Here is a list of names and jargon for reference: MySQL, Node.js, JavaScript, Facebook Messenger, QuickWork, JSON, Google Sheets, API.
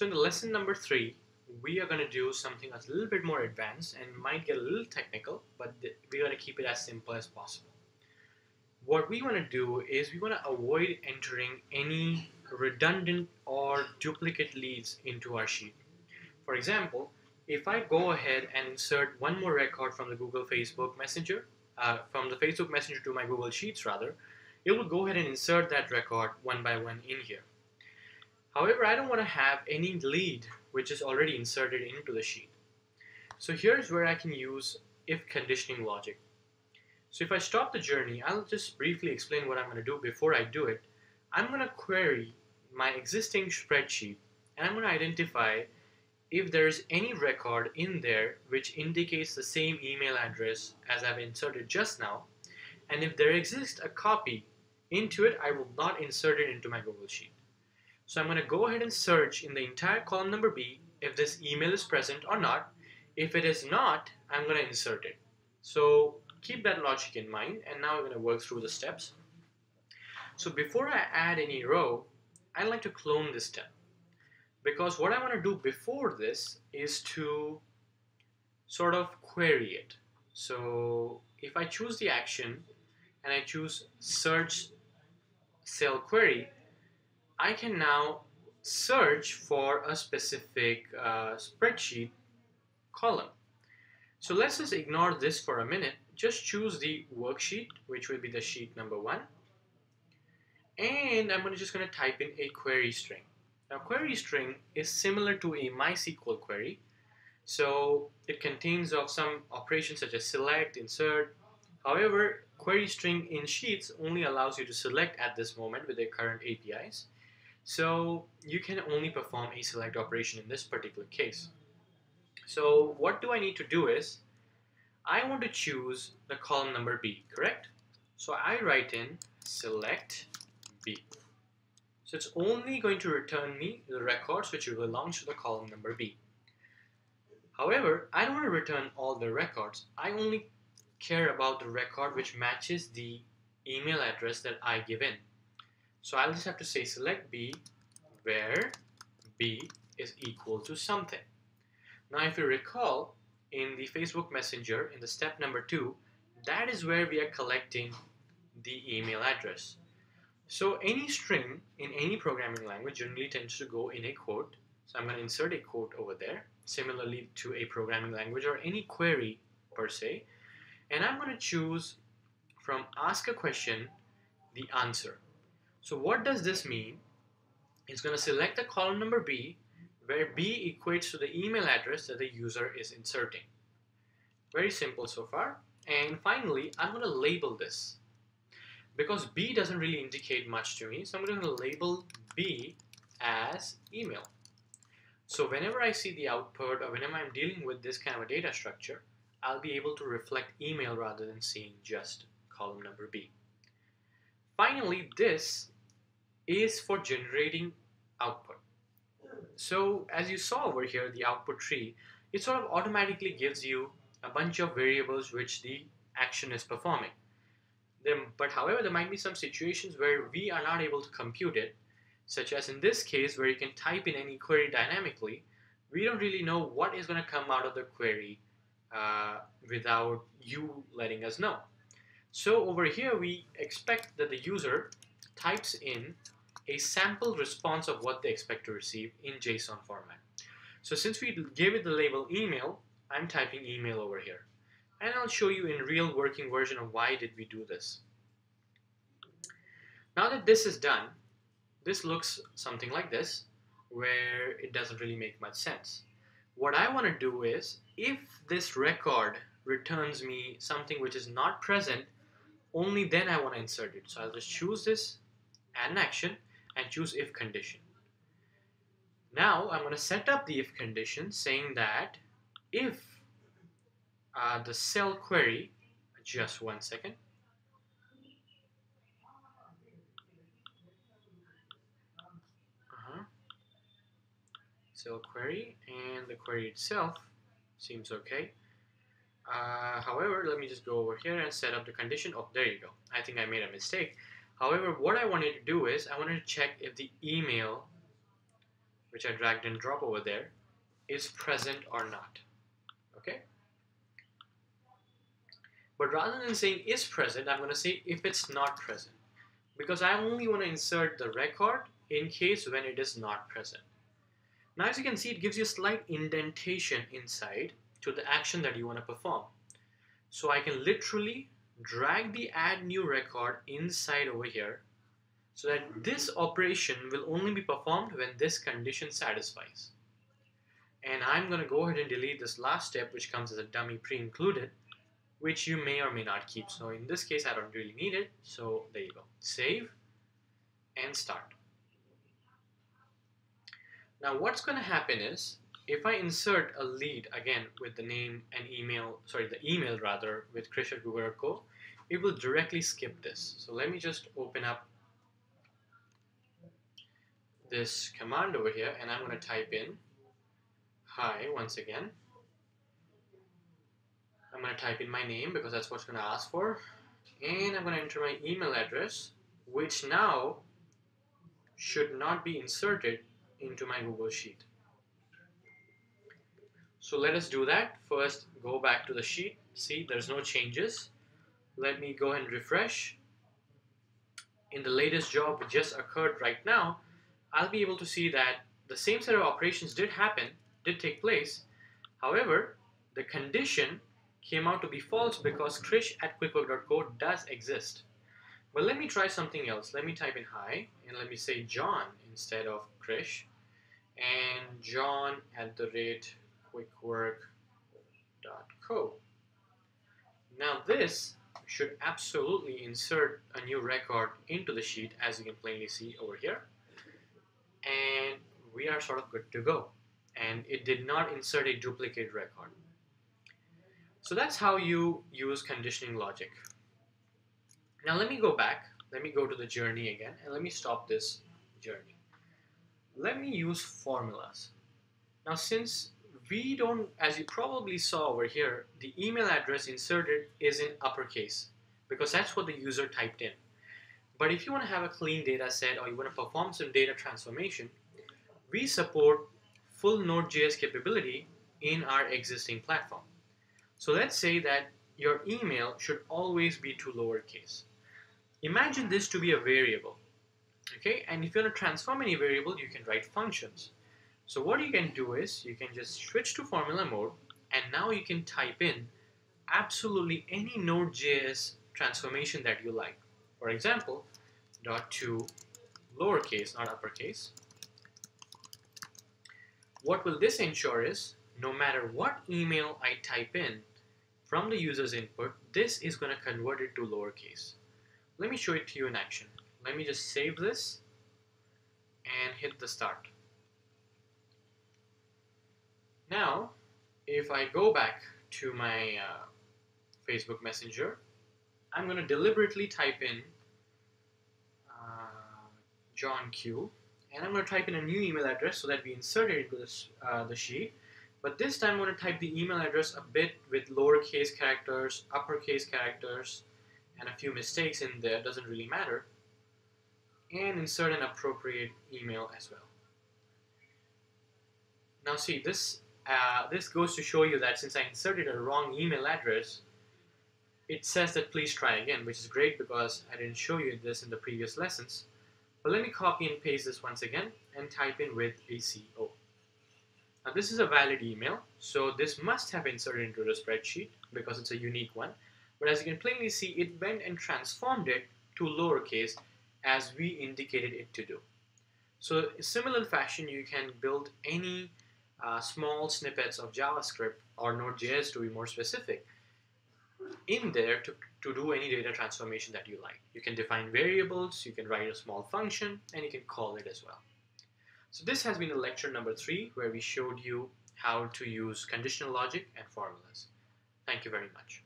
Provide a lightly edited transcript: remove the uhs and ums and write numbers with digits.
So in the lesson number 3, we are going to do something that's a little bit more advanced and might get a little technical, but we're going to keep it as simple as possible. What we want to do is we want to avoid entering any redundant or duplicate leads into our sheet. For example, if I go ahead and insert one more record from the Facebook Messenger to my Google Sheets rather, it will go ahead and insert that record one by one in here. However, I don't want to have any lead which is already inserted into the sheet. So here's where I can use if conditioning logic. So if I stop the journey, I'll just briefly explain what I'm going to do before I do it. I'm going to query my existing spreadsheet and I'm going to identify if there's any record in there which indicates the same email address as I've inserted just now, and if there exists a copy into it, I will not insert it into my Google Sheet. So I'm going to go ahead and search in the entire column number B if this email is present or not. If it is not, I'm going to insert it. So keep that logic in mind, and now we're going to work through the steps. So before I add any row, I'd like to clone this step, because what I want to do before this is to sort of query it. So if I choose the action and I choose search cell query, I can now search for a specific spreadsheet column. So let's just ignore this for a minute. Just choose the worksheet, which will be the sheet number 1. And I'm just going to type in a query string. Now, query string is similar to a MySQL query. So it contains of some operations such as select, insert. However, query string in Sheets only allows you to select at this moment with their current APIs. So you can only perform a select operation in this particular case. So what do I need to do is, I want to choose the column number B, correct? So I write in select B. So it's only going to return me the records which belong to the column number B. However, I don't want to return all the records. I only care about the record which matches the email address that I give in. So I'll just have to say select B where B is equal to something. Now if you recall, in the Facebook Messenger, in the step number 2, that is where we are collecting the email address. So any string in any programming language generally tends to go in a quote. So I'm going to insert a quote over there, similarly to a programming language or any query per se. And I'm going to choose from ask a question, the answer. So what does this mean? It's going to select the column number B, where B equates to the email address that the user is inserting. Very simple so far. And finally, I'm going to label this, because B doesn't really indicate much to me. So I'm going to label B as email. So whenever I see the output, or whenever I'm dealing with this kind of a data structure, I'll be able to reflect email rather than seeing just column number B. Finally, this is for generating output. So as you saw over here, the output tree, it sort of automatically gives you a bunch of variables which the action is performing. However, there might be some situations where we are not able to compute it, such as in this case where you can type in any query dynamically. We don't really know what is going to come out of the query without you letting us know. So over here we expect that the user types in a sample response of what they expect to receive in JSON format. So since we gave it the label email, I'm typing email over here. And I'll show you in real working version of why did we do this. Now that this is done, this looks something like this, where it doesn't really make much sense. What I want to do is, if this record returns me something which is not present, only then I want to insert it. So I'll just choose this, add an action, and choose if condition. Now I'm going to set up the if condition saying that if the cell query, just one second. Cell query, and the query itself seems okay. However, let me just go over here and set up the condition. Oh, there you go. I think I made a mistake. However, what I wanted to do is I wanted to check if the email which I dragged and drop over there, is present or not. Okay? But rather than saying is present, I'm going to say if it's not present, because I only want to insert the record in case when it is not present. Now, as you can see, it gives you a slight indentation inside to the action that you want to perform. So I can literally drag the add new record inside over here so that this operation will only be performed when this condition satisfies. And I'm going to go ahead and delete this last step, which comes as a dummy pre-included, which you may or may not keep. So in this case, I don't really need it. So there you go. Save and start. Now what's going to happen is, if I insert a lead again with the name and email, sorry, the email rather, with Krish at Google.co, it will directly skip this. So let me just open up this command over here, and I'm going to type in hi once again. I'm going to type in my name because that's what's going to ask for, and I'm going to enter my email address, which now should not be inserted into my Google Sheet. So let us do that. First, go back to the sheet. See, there's no changes. Let me go and refresh. In the latest job which just occurred right now, I'll be able to see that the same set of operations did take place. However, the condition came out to be false because Krish at QuickWork.co does exist. But let me try something else. Let me type in hi, and let me say John instead of Krish, and John at the rate QuickWork.co. Now this should absolutely insert a new record into the sheet, as you can plainly see over here, and we are sort of good to go. And it did not insert a duplicate record. So that's how you use conditioning logic. Now let me go back, let me go to the journey again, and let me stop this journey. Let me use formulas. Now since we don't, as you probably saw over here, the email address inserted is in uppercase because that's what the user typed in. But if you want to have a clean data set or you want to perform some data transformation, we support full Node.js capability in our existing platform. So let's say that your email should always be to lowercase. Imagine this to be a variable, okay? And if you want to transform any variable, you can write functions. So what you can do is you can just switch to formula mode, and now you can type in absolutely any Node.js transformation that you like. For example, .to lowercase, not uppercase. What will this ensure is, no matter what email I type in from the user's input, this is going to convert it to lowercase. Let me show it to you in action. Let me just save this and hit the start. Now, if I go back to my Facebook Messenger, I'm going to deliberately type in John Q, and I'm going to type in a new email address so that we insert it into this, the sheet. But this time I'm going to type the email address a bit with lowercase characters, uppercase characters, and a few mistakes in there, doesn't really matter, and insert an appropriate email as well. Now see, this goes to show you that since I inserted a wrong email address, it says that please try again, which is great because I didn't show you this in the previous lessons. But let me copy and paste this once again and type in with ACO. Now this is a valid email, so this must have inserted into the spreadsheet because it's a unique one. But as you can plainly see, it went and transformed it to lowercase as we indicated it to do. So in a similar fashion, you can build any small snippets of JavaScript or Node.js, to be more specific, in there to do any data transformation that you like. You can define variables, you can write a small function, and you can call it as well. So this has been lecture number 3, where we showed you how to use conditional logic and formulas. Thank you very much.